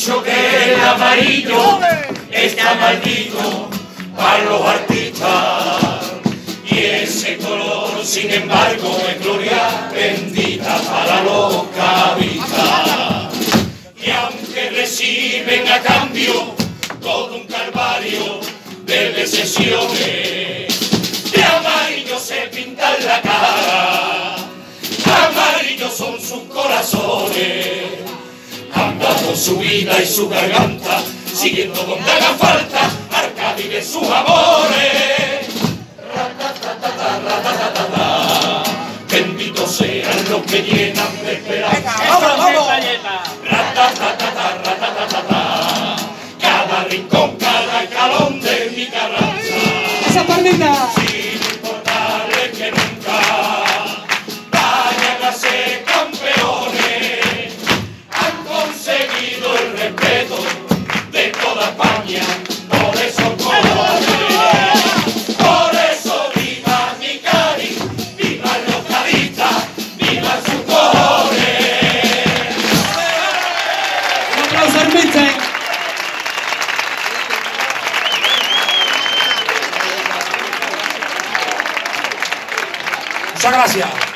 dicho que el amarillo está maldito para los artistas, y ese color sin embargo es gloria bendita para los cavistas, y aunque reciben a cambio todo un calvario de decisiones, de amarillo se pintan la cara, amarillos son sus corazones. Anda por su vida y su garganta, siguiendo donde haga falta, arca vive sus amores. Benditos sean los que llenan de esperanza. Cada rincón, cada calón de mi Carranza. Esa palmita. Sin importarles que nunca vayan a ser campeones. Seguido el respeto de toda España, por eso colores, por eso viva mi Cádiz, viva los cadistas, viva sus colores. Un aplauso al mister. Muchas gracias.